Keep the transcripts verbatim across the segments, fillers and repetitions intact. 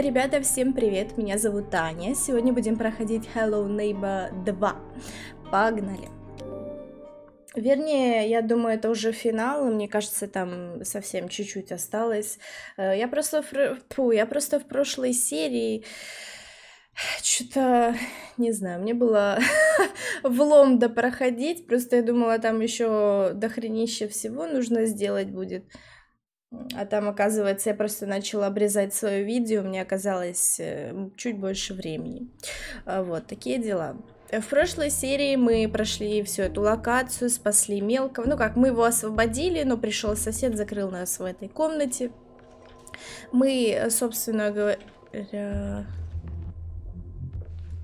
Ребята, всем привет, меня зовут Таня. Сегодня будем проходить Hello Neighbor два. Погнали. Вернее, я думаю, это уже финал, мне кажется, там совсем чуть-чуть осталось. Я просто, фу, я просто в прошлой серии... Что-то, не знаю, мне было влом до проходить, просто я думала, там еще дохренища всего нужно сделать будет. А там, оказывается, я просто начала обрезать свое видео, мне оказалось чуть больше времени. Вот, такие дела. В прошлой серии мы прошли всю эту локацию, спасли мелкого. Ну как, мы его освободили, но пришел сосед, закрыл нас в этой комнате. Мы, собственно говоря...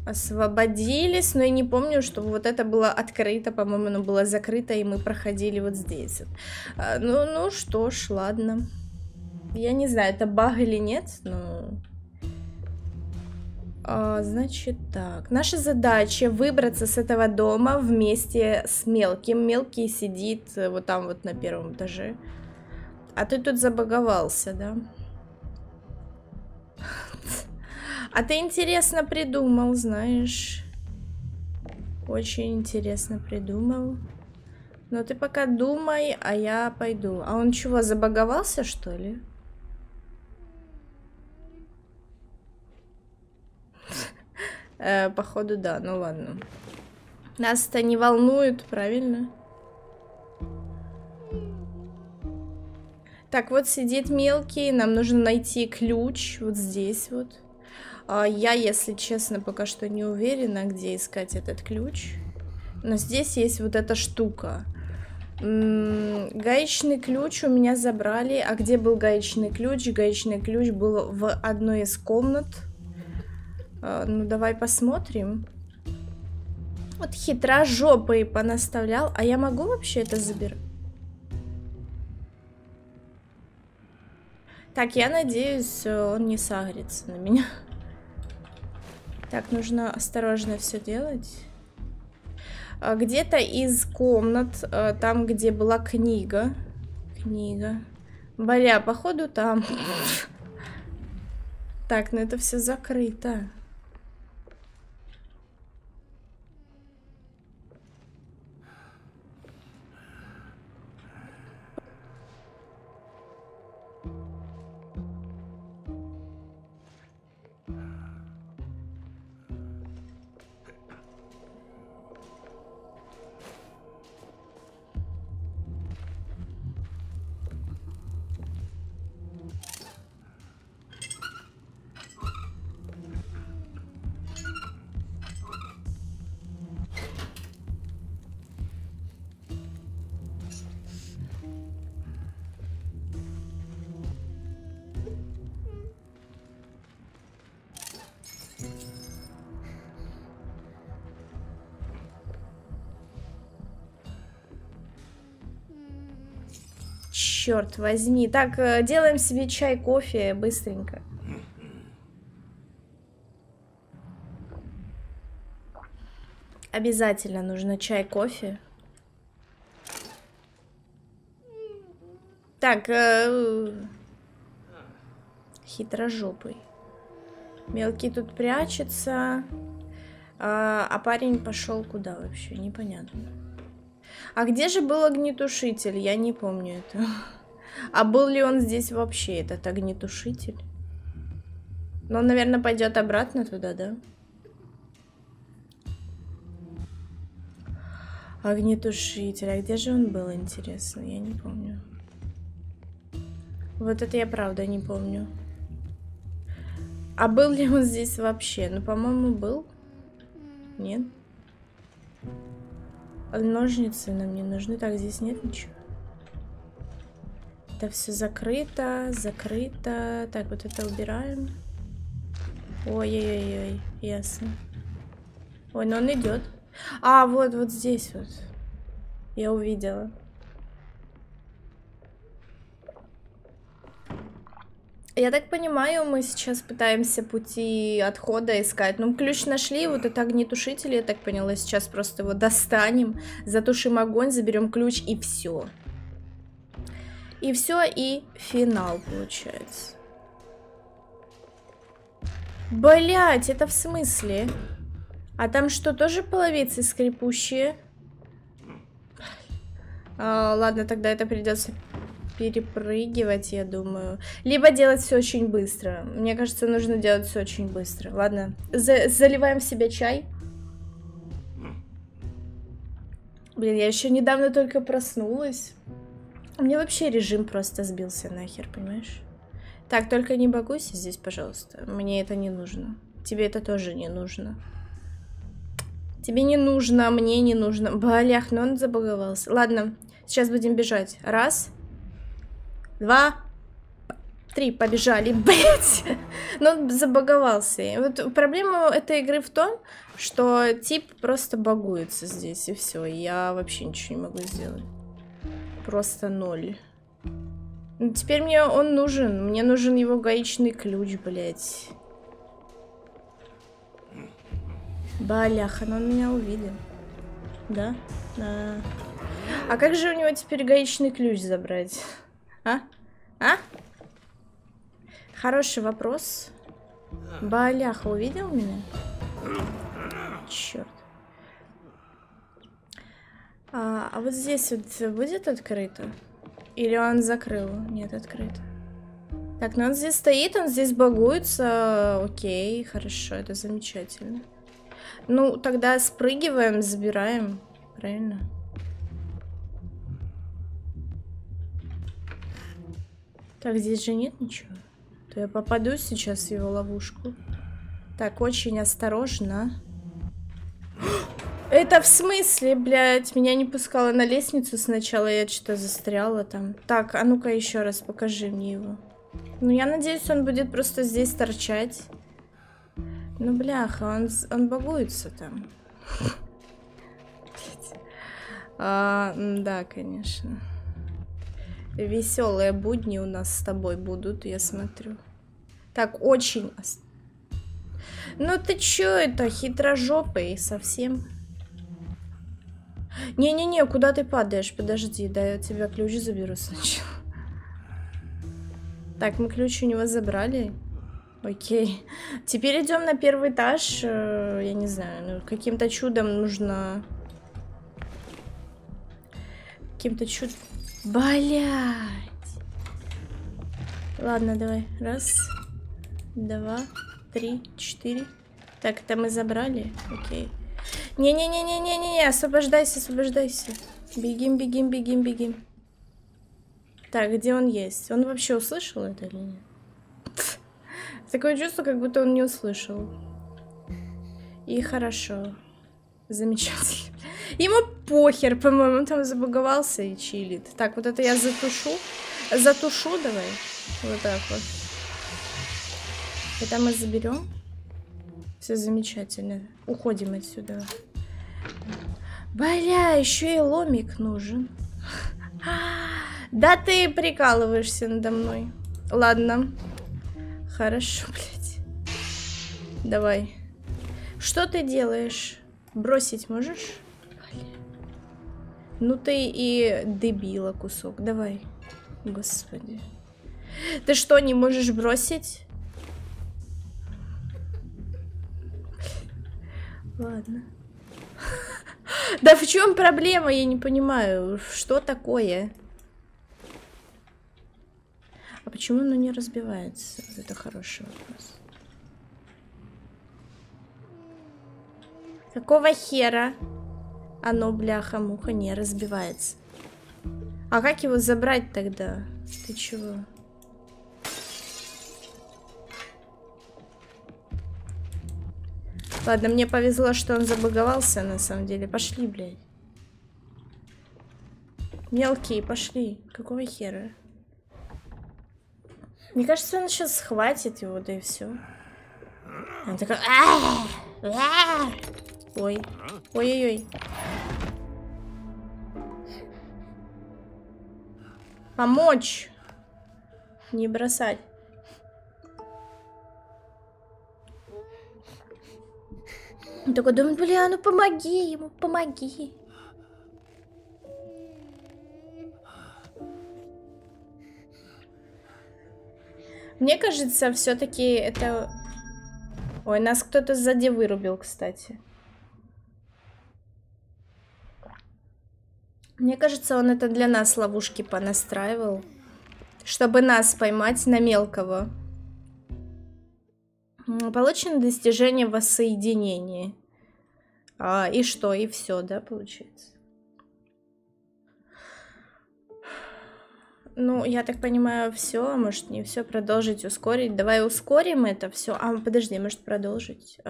освободились, но я не помню, что вот это было открыто, по-моему, оно было закрыто, и мы проходили вот здесь. Ну, ну что ж, ладно. Я не знаю, это баг или нет, но... А, значит так. Наша задача выбраться с этого дома вместе с Мелким. Мелкий сидит вот там вот на первом этаже. А ты тут забаговался, да? А ты интересно придумал, знаешь. Очень интересно придумал. Но ты пока думай, а я пойду. А он чего, забаговался, что ли? Походу, да, ну ладно. Нас-то не волнует, правильно? Так, вот сидит Мелкий. Нам нужно найти ключ вот здесь вот. Я, если честно, пока что не уверена, где искать этот ключ. Но здесь есть вот эта штука. М-м, гаечный ключ у меня забрали. А где был гаечный ключ? Гаечный ключ был в одной из комнат. А, ну, давай посмотрим. Вот хитра жопой понаставлял. А я могу вообще это забирать? Так, я надеюсь, он не сагрится на меня. Так, нужно осторожно все делать. Где-то из комнат, там, где была книга. Книга. Бля, походу там. Так, ну это все закрыто. Черт возьми. Так, делаем себе чай, кофе быстренько. Обязательно нужно чай, кофе. Так, хитрожопый. Мелкий тут прячется. А парень пошел куда вообще? Непонятно. А где же был огнетушитель? Я не помню это. А был ли он здесь вообще, этот огнетушитель? Но он, наверное, пойдет обратно туда, да? Огнетушитель. А где же он был, интересно? Я не помню. Вот это я правда не помню. А был ли он здесь вообще? Ну, по-моему, был. Нет. Ножницы нам не нужны. Так, здесь нет ничего. Это все закрыто, закрыто. Так, вот это убираем. Ой-ой-ой, ясно. Ой, но он идет. А, вот, вот здесь вот. Я увидела. Я так понимаю, мы сейчас пытаемся пути отхода искать. Ну, ключ нашли, вот это огнетушитель, я так поняла. Сейчас просто его достанем, затушим огонь, заберем ключ и все. И все, и финал получается. Блять, это в смысле? А там что, тоже половицы скрипущие? А, ладно, тогда это придется перепрыгивать, я думаю. Либо делать все очень быстро. Мне кажется, нужно делать все очень быстро. Ладно, за- заливаем в себя чай. Блин, я еще недавно только проснулась. У меня вообще режим просто сбился нахер, понимаешь? Так, только не багуйся здесь, пожалуйста. Мне это не нужно. Тебе это тоже не нужно. Тебе не нужно, мне не нужно. Блях, но он забаговался. Ладно, сейчас будем бежать. Раз, два, три, побежали. Блять, но он забаговался. И вот проблема этой игры в том, что тип просто багуется здесь, и все. Я вообще ничего не могу сделать. Просто ноль. Но теперь мне он нужен. Мне нужен его гаечный ключ, блять. Баляха, но он меня увидел. Да? Да. А как же у него теперь гаечный ключ забрать? А? А? Хороший вопрос. Баляха увидел меня? Черт. А, а вот здесь вот будет открыто? Или он закрыл? Нет, открыто. Так, ну он здесь стоит, он здесь багуется. Окей, хорошо, это замечательно. Ну, тогда спрыгиваем, забираем. Правильно? Так, здесь же нет ничего. То я попаду сейчас в его ловушку. Так, очень осторожно. Это в смысле, блядь? Меня не пускало на лестницу сначала, я что-то застряла там. Так, а ну-ка еще раз покажи мне его. Ну, я надеюсь, он будет просто здесь торчать. Ну, бляха, он, он багуется там. А, да, конечно. Веселые будни у нас с тобой будут, я смотрю. Так, очень... Ну ты чё это, хитрожопый совсем? Не-не-не, куда ты падаешь? Подожди, да я у тебя ключ заберу сначала. Так, мы ключ у него забрали. Окей. Теперь идем на первый этаж. Я не знаю, ну, каким-то чудом нужно... Каким-то чудом... Блять! Ладно, давай. Раз, два, три, четыре. Так, это мы забрали. Окей. Не-не-не-не-не-не-не, освобождайся, освобождайся. Бегим, бегим, бегим, бегим. Так, где он есть? Он вообще услышал это или нет? Такое чувство, как будто он не услышал. И хорошо. Замечательно. Ему похер, по-моему, он там забаговался и чилит. Так, вот это я затушу. Затушу давай. Вот так вот. Это мы заберем. Все замечательно. Уходим отсюда. Бля, еще и ломик нужен. Да ты прикалываешься надо мной. Ладно. Хорошо, блядь. Давай. Что ты делаешь? Бросить можешь? Ну ты и дебила кусок. Давай. Господи. Ты что, не можешь бросить? Ладно. Да в чем проблема? Я не понимаю. Что такое? А почему оно не разбивается? Это хороший вопрос. Какого хера оно, бляха-муха, не разбивается? А как его забрать тогда? Ты чего? Ладно, мне повезло, что он забаговался на самом деле. Пошли, блядь. Мелкие, пошли. Какого хера? Мне кажется, он сейчас схватит его, да и все. Он такой... Ой. Ой-ой-ой. Помочь. Не бросать. Он такой думает, бля, ну помоги ему, помоги. Мне кажется, все-таки это... Ой, нас кто-то сзади вырубил, кстати. Мне кажется, он это для нас ловушки понастраивал, чтобы нас поймать на мелкого. Получено достижение воссоединения. А, и что? И все, да, получается? Ну, я так понимаю, все, а может не все, продолжить, ускорить. Давай ускорим это все. А, подожди, может продолжить. Вы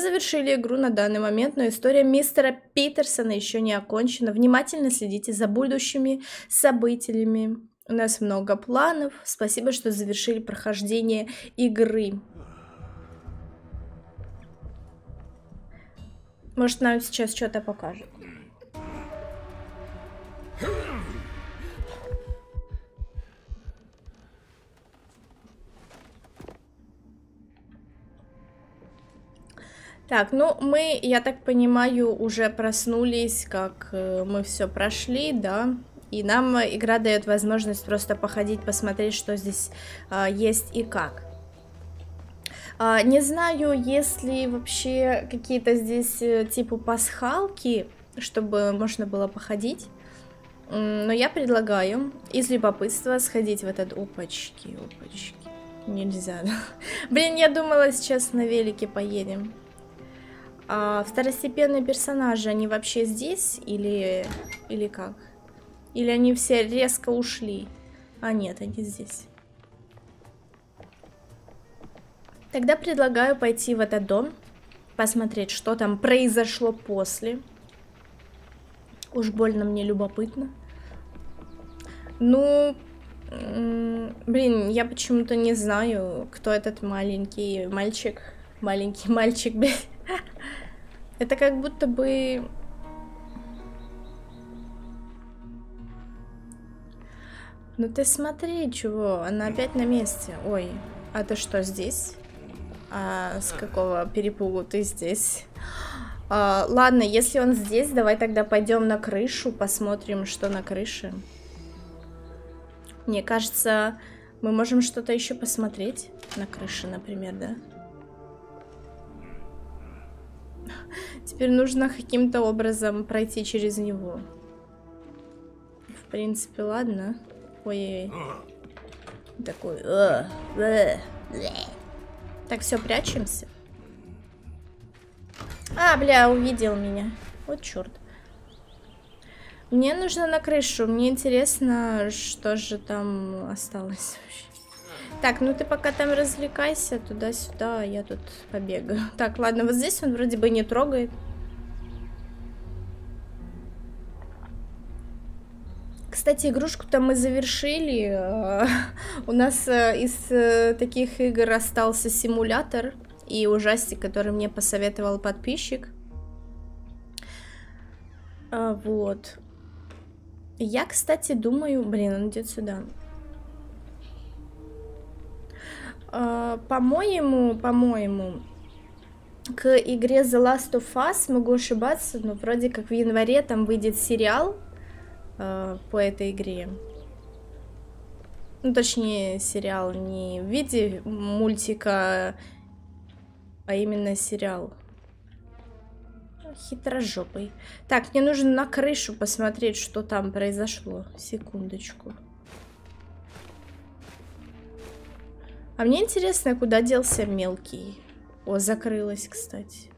завершили игру на данный момент, но история мистера Питерсона еще не окончена. Внимательно следите за будущими событиями. У нас много планов. Спасибо, что завершили прохождение игры. Может, нам сейчас что-то покажут. Так, ну мы, я так понимаю, уже проснулись, как мы все прошли, да, и нам игра дает возможность просто походить, посмотреть, что здесь а, есть и как. А, не знаю, есть ли вообще какие-то здесь типа пасхалки, чтобы можно было походить, но я предлагаю из любопытства сходить в этот... Опачки, опачки, нельзя. Блин, я думала, сейчас на велике поедем. А второстепенные персонажи, они вообще здесь или, или как? Или они все резко ушли? А нет, они здесь. Тогда предлагаю пойти в этот дом, посмотреть, что там произошло после. Уж больно мне любопытно. Ну, блин, я почему-то не знаю, кто этот маленький мальчик. Маленький мальчик, блин. Это как будто бы... Ну ты смотри, чего, она опять на месте. Ой, а ты что, здесь? А с какого перепугу ты здесь? А, ладно, если он здесь, давай тогда пойдем на крышу, посмотрим, что на крыше. Мне кажется, мы можем что-то еще посмотреть на крыше, например, да? Теперь нужно каким-то образом пройти через него. В принципе, ладно. Ой-ой-ой. Такой. Так, все, прячемся. А, бля, увидел меня. Вот черт. Мне нужно на крышу. Мне интересно, что же там осталось вообще. Так, ну ты пока там развлекайся, туда-сюда, я тут побегаю. Так, ладно, вот здесь он вроде бы не трогает. Кстати, игрушку-то мы завершили. У нас из таких игр остался симулятор и ужастик, который мне посоветовал подписчик. Вот. Я, кстати, думаю... Блин, он идет сюда. По-моему, по-моему, к игре The Last of Us, могу ошибаться, но вроде как в январе там выйдет сериал э, по этой игре. Ну, точнее, сериал не в виде мультика, а именно сериал. Хитрожопый. Так, мне нужно на крышу посмотреть, что там произошло. Секундочку. А мне интересно, куда делся мелкий. О, закрылась, кстати.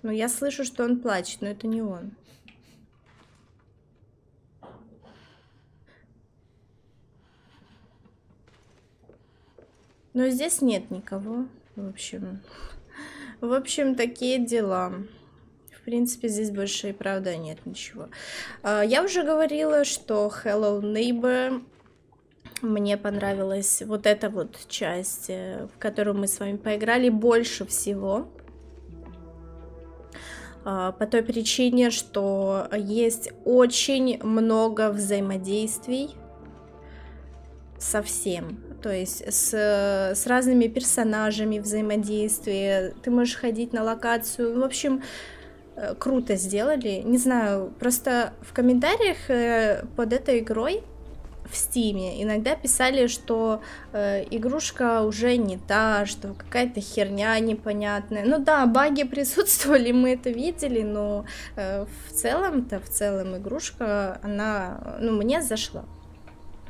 Ну, я слышу, что он плачет, но это не он. Но здесь нет никого. В общем, в общем, такие дела. В принципе, здесь больше и правда нет ничего. Я уже говорила, что Hello Neighbor... Мне понравилась вот эта вот часть, в которую мы с вами поиграли, больше всего. По той причине, что есть очень много взаимодействий со всем. То есть с, с разными персонажами взаимодействие. Ты можешь ходить на локацию. В общем, круто сделали. Не знаю, просто в комментариях под этой игрой в Стиме. Иногда писали, что э, игрушка уже не та, что какая-то херня непонятная. Ну да, баги присутствовали, мы это видели, но э, в целом-то, в целом игрушка, она, ну, мне зашла.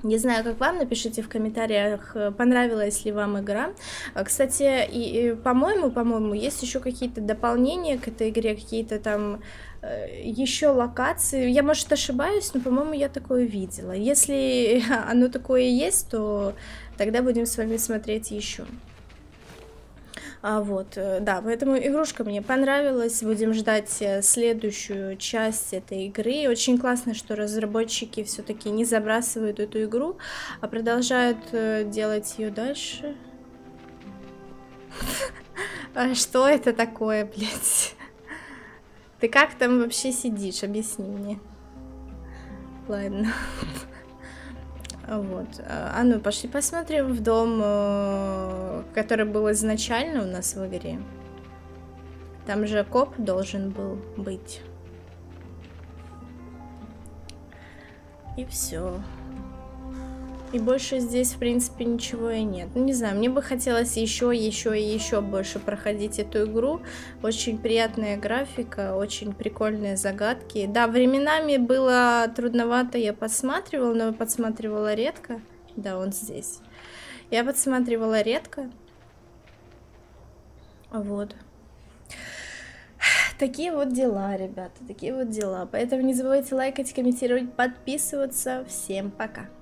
Не знаю, как вам, напишите в комментариях, понравилась ли вам игра. Кстати, и, и, по-моему, по-моему, есть еще какие-то дополнения к этой игре, какие-то там э, еще локации. Я, может, ошибаюсь, но, по-моему, я такое видела. Если оно такое есть, то тогда будем с вами смотреть еще. А вот, да, поэтому игрушка мне понравилась, будем ждать следующую часть этой игры. Очень классно, что разработчики все-таки не забрасывают эту игру, а продолжают делать ее дальше. Что это такое, блядь? Ты как там вообще сидишь? Объясни мне. Ладно. Вот. А ну, пошли посмотрим в дом, который был изначально у нас в игре. Там же коп должен был быть. И все. И больше здесь, в принципе, ничего и нет. Ну, не знаю, мне бы хотелось еще, еще и еще больше проходить эту игру. Очень приятная графика, очень прикольные загадки. Да, временами было трудновато, я подсматривала, но подсматривала редко. Да, он здесь. Я подсматривала редко. Вот. Такие вот дела, ребята, такие вот дела. Поэтому не забывайте лайкать, комментировать, подписываться. Всем пока!